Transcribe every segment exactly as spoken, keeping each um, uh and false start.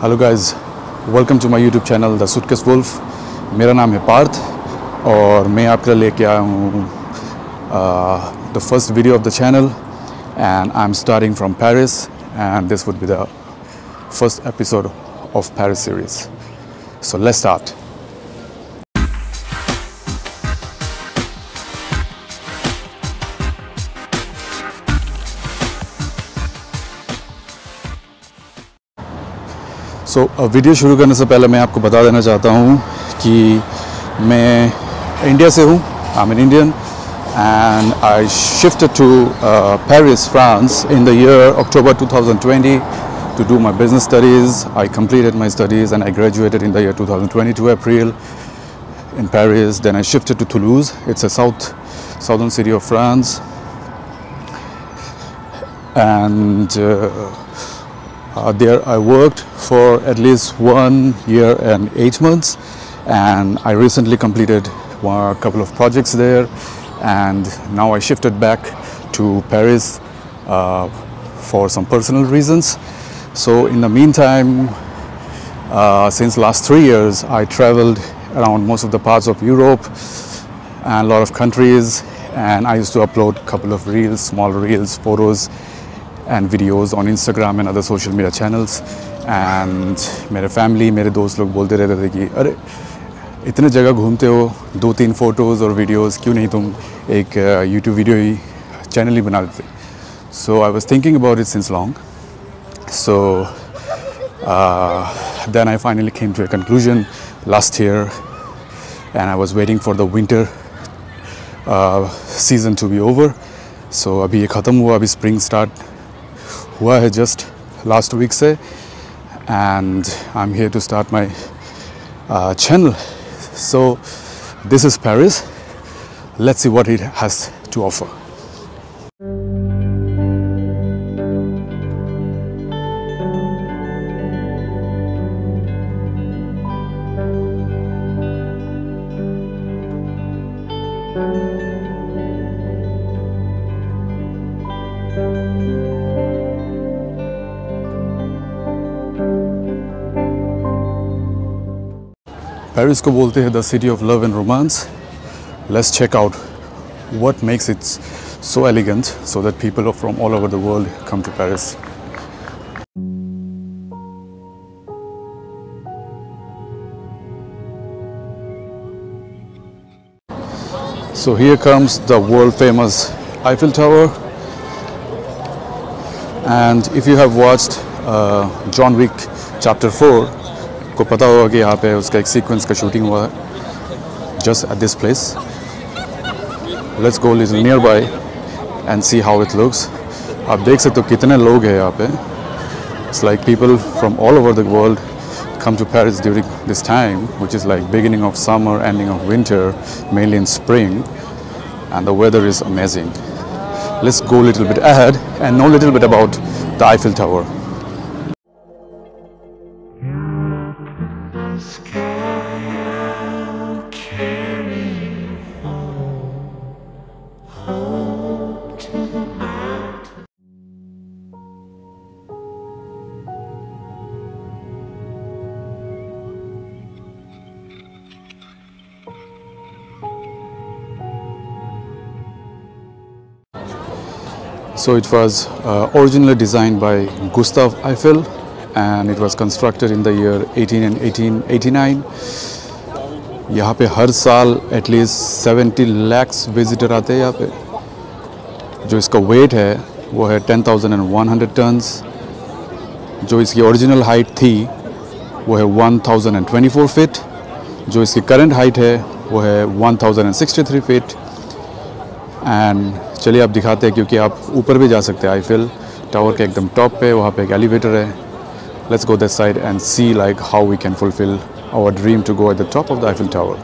Hello guys, welcome to my YouTube channel the suitcase wolf. मेरा नाम है पार्थ और मैं आपके लिए लेके आया हूँ the first video of the channel and I am starting from Paris and this would be the first episode of Paris series. So let's start. तो so, वीडियो शुरू करने से पहले मैं आपको बता देना चाहता हूँ कि मैं इंडिया से हूँ। I am an Indian and I shifted to Paris France in the year October two thousand twenty two do my business studies. I completed my studies and I graduated in the year two thousand twenty two April in Paris. Then I shifted to Toulouse, it's a south southern city of France. And Uh, there I worked for at least one year and eight months and I recently completed one, a couple of projects there, and now I shifted back to Paris uh, for some personal reasons. So in the meantime, uh, since last three years I traveled around most of the parts of Europe and a lot of countries, and I used to upload a couple of reels, small reels, photos and videos on Instagram and other social media channels. And मेरे family, मेरे दोस्त लोग बोलते रहते थे कि अरे इतने जगह घूमते हो, दो तीन फ़ोटोज़ और videos, क्यों नहीं तुम एक YouTube video ही channel ही बना देते। So I was thinking about it since long. So uh, then I finally came to a conclusion last year and I was waiting for the winter uh, season to be over. So अभी ये ख़त्म हुआ, अभी spring start हुआ है just last week से, and I am here to start my channel. So this is Paris, let's see what it has to offer. Paris को बोलते हैं the city of love and romance. Let's check out what makes it's so elegant so that people from all over the world come to Paris. So here comes the world famous Eiffel tower, and if you have watched John Wick chapter four, को पता होगा कि यहाँ पे उसका एक sequence का shooting हुआ है just at this place. Let's go little near by and see how it looks. आप देख सकते हो कितने लोग हैं यहाँ पे। It's like people from all over the world come to Paris during this time which is like beginning of summer, ending of winter, mainly in spring, and the weather is amazing. Let's go little bit ahead and know little bit about the Eiffel tower. So it was uh, originally designed by Gustave Eiffel and it was constructed in the year eighteen and eighteen eighty-nine. यहाँ पे हर साल at least seventy lakhs visitor आते हैं यहाँ पे। जो इसका weight है वो है ten thousand one hundred tons, जो इसकी original height थी वो है one thousand twenty-four feet, जो इसकी current height है वो है one thousand sixty-three feet। And चलिए आप दिखाते हैं, क्योंकि आप ऊपर भी जा सकते हैं आईफिल टावर के एकदम टॉप पे, वहाँ पे एक एलिवेटर है। Let's go this side and see like how we can fulfil our dream to go at the top of the Eiffel tower.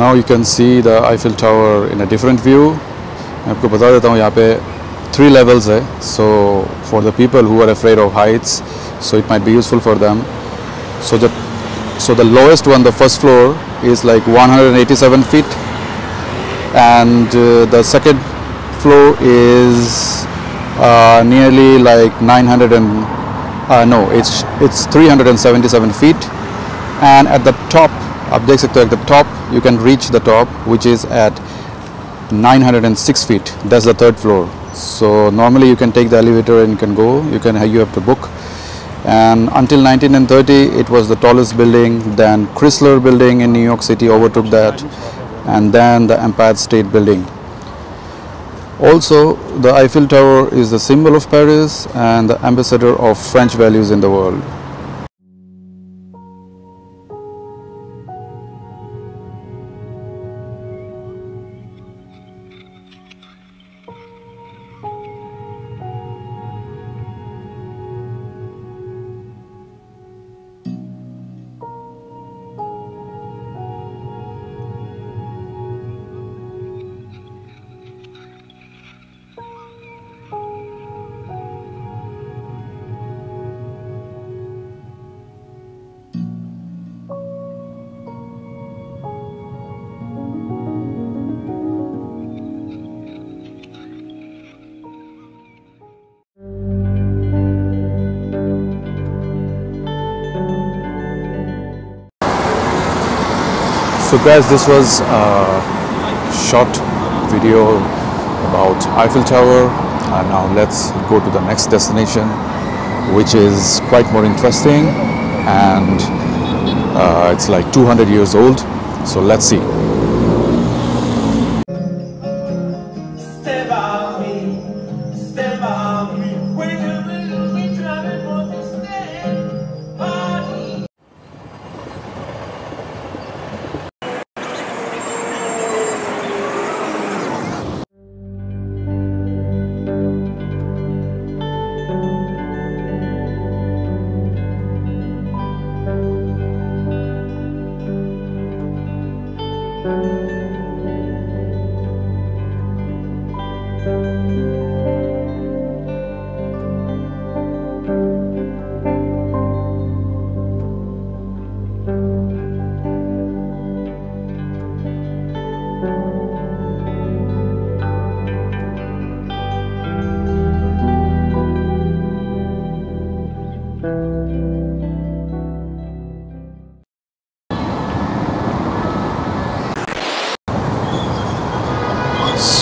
Now you can see the Eiffel tower in a different view. मैं आपको बता देता हूँ यहाँ पे three levels है, so for the people who are afraid of heights so it might be useful for them. So the so the lowest one, the first floor is like one hundred eighty-seven feet. And uh, the second floor is uh, nearly like 900 and Uh, no, it's it's three hundred seventy-seven feet, and at the top, object sector at the top, you can reach the top, which is at nine hundred six feet. That's the third floor. So normally you can take the elevator and you can go. You can you have to book. And until nineteen thirty, it was the tallest building. Then Chrysler Building in New York City overtook that, and then the Empire State Building. Also, the Eiffel Tower is the symbol of Paris and the ambassador of French values in the world. So guys, this was a short video about Eiffel Tower, and now let's go to the next destination, which is quite more interesting, and uh, it's like two hundred years old, so let's see.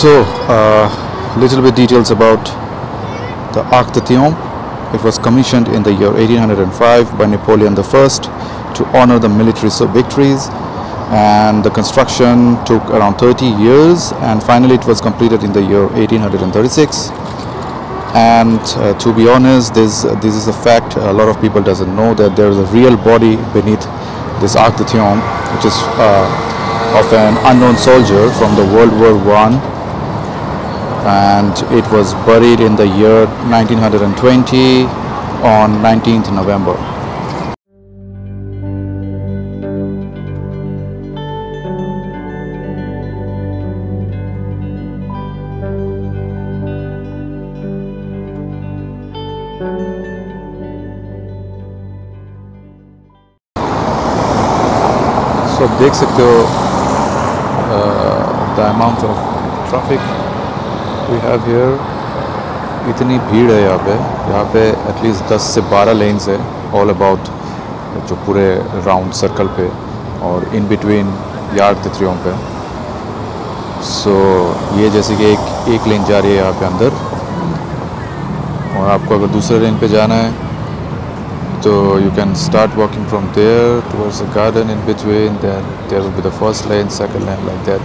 So, uh, little bit details about the Arc de Triomphe. It was commissioned in the year eighteen hundred five by Napoleon the First to honor the military victories, and the construction took around thirty years, and finally it was completed in the year eighteen hundred thirty-six. And uh, to be honest, this, this is a fact a lot of people doesn't know, that there is a real body beneath this Arc de Triomphe, which is uh, of an unknown soldier from the World War One. And it was buried in the year nineteen twenty on nineteenth November. So big sector, uh, the amount of traffic we have here, इतनी भीड़ है यहाँ पे, यहाँ पे at least ten से बारह lanes है, all about जो पूरे round circle पे और in between Arc de Triomphe पे, so ये जैसे कि एक एक lane जा रही है यहाँ पे अंदर, और आपको अगर दूसरे lane पे जाना है, तो you can start walking from there towards the garden in between, then there will be the first lane, second lane like that,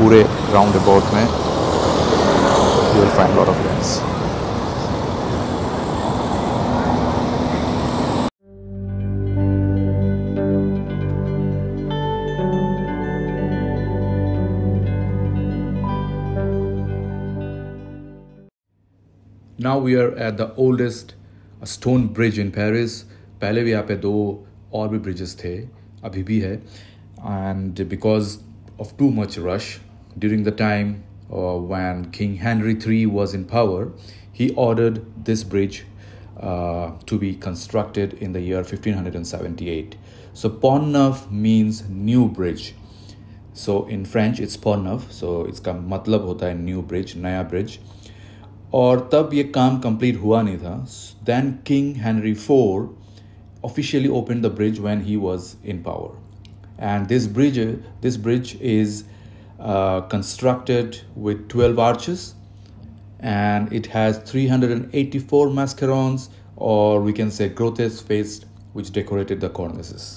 पूरे roundabout में you will find a lot of lanes. Now we are at the oldest stone bridge in Paris. पहले भी यहाँ पे दो और भी bridges थे, अभी भी है, and because of too much rush during the time Uh, when King Henry the Third was in power, he ordered this bridge uh, to be constructed in the year fifteen seventy-eight. So Pont Neuf means new bridge. So in French it's Pont Neuf. So it's ka matlab hota hai new bridge, naya bridge. और तब ये काम complete हुआ नहीं था. Then King Henry four officially open the bridge when he was in power and this bridge this bridge is constructed with twelve arches and it has three hundred eighty-four mascarons, or we can say grotesque faces, which decorated the cornices.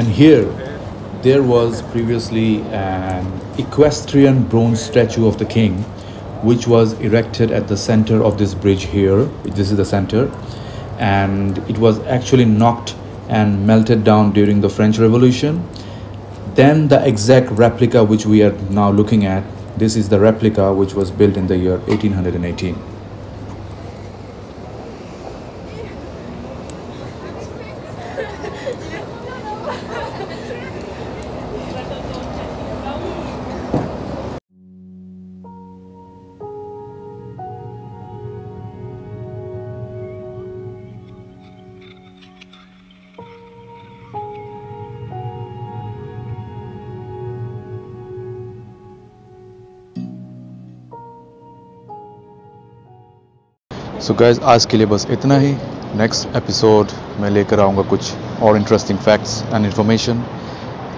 And here, there was previously an equestrian bronze statue of the king, which was erected at the center of this bridge here. This is the center. And it was actually knocked and melted down during the French Revolution. Then the exact replica which we are now looking at, this is the replica which was built in the year eighteen eighteen. So guys आज के लिए बस इतना ही. Next episode मैं लेकर आऊँगा कुछ और इंटरेस्टिंग फैक्ट्स एंड इन्फॉर्मेशन.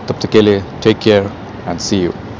तब तक के लिए take care and see you.